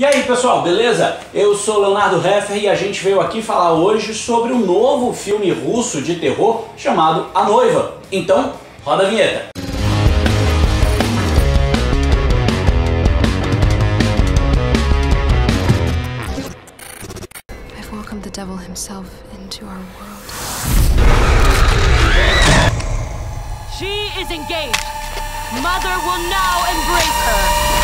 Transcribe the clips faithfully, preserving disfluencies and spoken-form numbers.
E aí pessoal, beleza? Eu sou Leonardo Heffer e a gente veio aqui falar hoje sobre um novo filme russo de terror chamado A Noiva. Então, roda a vinheta! I've welcomed the devil himself into our world. She is engaged. Mother will now embrace her.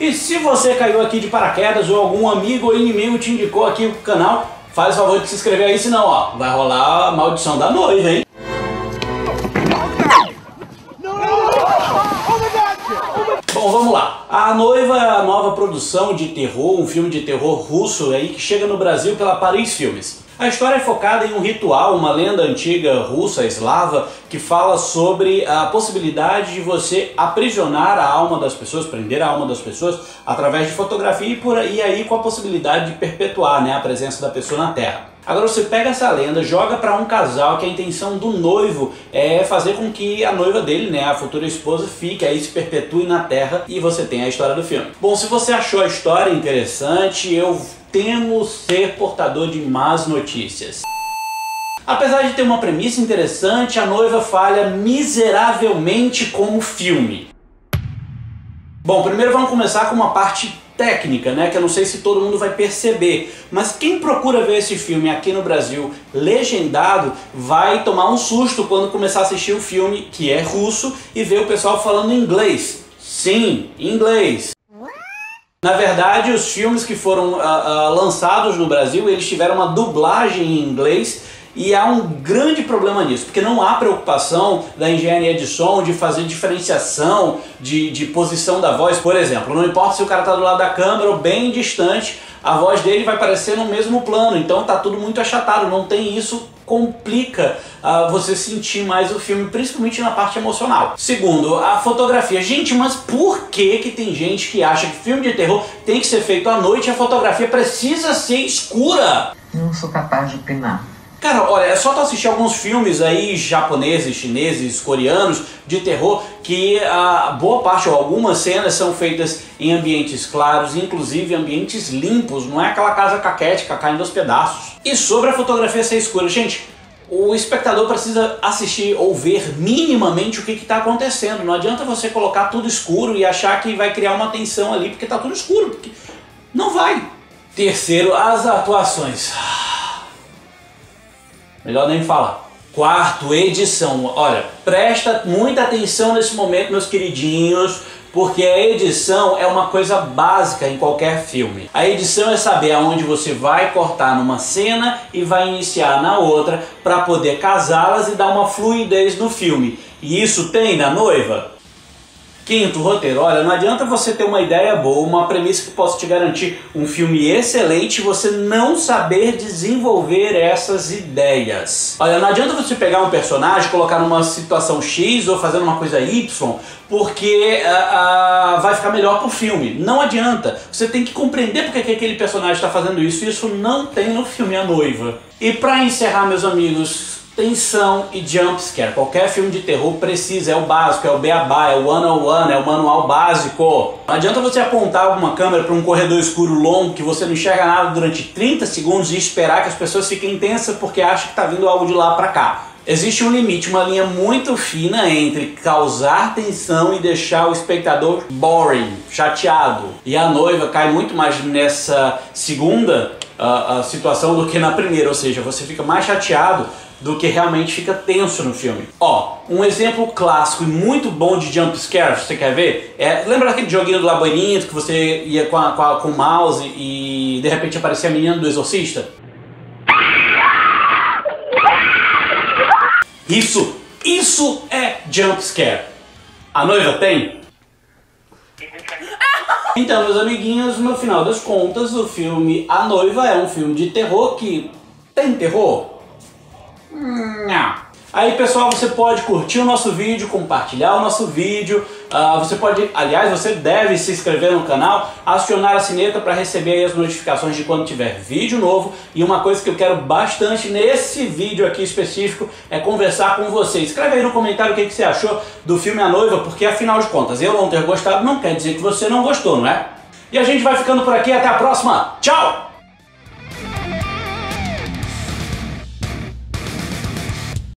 E se você caiu aqui de paraquedas ou algum amigo ou inimigo te indicou aqui o canal, faz o favor de se inscrever aí, senão ó, vai rolar a maldição da noiva, hein? Bom, vamos lá. A Noiva é a nova produção de terror, um filme de terror russo aí que chega no Brasil pela Paris Filmes. A história é focada em um ritual, uma lenda antiga russa, eslava, que fala sobre a possibilidade de você aprisionar a alma das pessoas, prender a alma das pessoas através de fotografia e, por aí, e aí com a possibilidade de perpetuar, né, a presença da pessoa na Terra. Agora você pega essa lenda, joga para um casal que a intenção do noivo é fazer com que a noiva dele, né, a futura esposa, fique aí, se perpetue na Terra, e você tem a história do filme. Bom, se você achou a história interessante, eu temo ser portador de más notícias. Apesar de ter uma premissa interessante, A Noiva falha miseravelmente como filme. Bom, primeiro vamos começar com uma parte técnica, né, que eu não sei se todo mundo vai perceber, mas quem procura ver esse filme aqui no Brasil legendado vai tomar um susto quando começar a assistir o filme, que é russo, e ver o pessoal falando inglês. Sim, inglês. Na verdade, os filmes que foram uh, uh, lançados no Brasil, eles tiveram uma dublagem em inglês, e há um grande problema nisso, porque não há preocupação da engenharia de som de fazer diferenciação de, de posição da voz. Por exemplo, não importa se o cara tá do lado da câmera ou bem distante, a voz dele vai parecer no mesmo plano, então tá tudo muito achatado, não tem isso, complica uh, você sentir mais o filme, principalmente na parte emocional. Segundo, a fotografia. Gente, mas por que que tem gente que acha que filme de terror tem que ser feito à noite e a fotografia precisa ser escura? Não sou capaz de opinar. Cara, olha, é só tu assistir alguns filmes aí japoneses, chineses, coreanos de terror, que a boa parte ou algumas cenas são feitas em ambientes claros, inclusive ambientes limpos, não é aquela casa caquética caindo aos pedaços. E sobre a fotografia ser escura, gente, o espectador precisa assistir ou ver minimamente o que está acontecendo. Não adianta você colocar tudo escuro e achar que vai criar uma tensão ali porque está tudo escuro, porque não vai. Terceiro, as atuações. Melhor nem falar. Quarto, edição. Olha, presta muita atenção nesse momento, meus queridinhos, porque a edição é uma coisa básica em qualquer filme. A edição é saber aonde você vai cortar numa cena e vai iniciar na outra para poder casá-las e dar uma fluidez no filme. E isso tem na Noiva. Quinto, roteiro. Olha, não adianta você ter uma ideia boa, uma premissa que possa te garantir um filme excelente e você não saber desenvolver essas ideias. Olha, não adianta você pegar um personagem, colocar numa situação X ou fazer uma coisa Y, porque uh, uh, vai ficar melhor pro filme. Não adianta. Você tem que compreender porque que aquele personagem está fazendo isso, e isso não tem no filme A Noiva. E pra encerrar, meus amigos, tensão e jumpscare. Qualquer filme de terror precisa, é o básico, é o beabá, é o one on one, é o manual básico. Não adianta você apontar alguma câmera para um corredor escuro longo que você não enxerga nada durante trinta segundos e esperar que as pessoas fiquem tensas porque acham que está vindo algo de lá para cá. Existe um limite, uma linha muito fina entre causar tensão e deixar o espectador boring, chateado. E A Noiva cai muito mais nessa segunda uh, uh, situação do que na primeira, ou seja, você fica mais chateado do que realmente fica tenso no filme. Ó, um exemplo clássico e muito bom de jump scare, você quer ver? É, lembra aquele joguinho do labirinto que você ia com, a, com, a, com o mouse e de repente aparecia a menina do Exorcista? Isso, isso é jump scare. A Noiva tem? Então, meus amiguinhos, no final das contas, o filme A Noiva é um filme de terror que tem terror. Não. Aí pessoal, você pode curtir o nosso vídeo, compartilhar o nosso vídeo, Uh, você pode, aliás, você deve se inscrever no canal, acionar a sineta para receber aí as notificações de quando tiver vídeo novo. E uma coisa que eu quero bastante nesse vídeo aqui específico é conversar com você. Escreve aí no comentário o que, que você achou do filme A Noiva, porque afinal de contas, eu não ter gostado não quer dizer que você não gostou, não é? E a gente vai ficando por aqui, até a próxima. Tchau!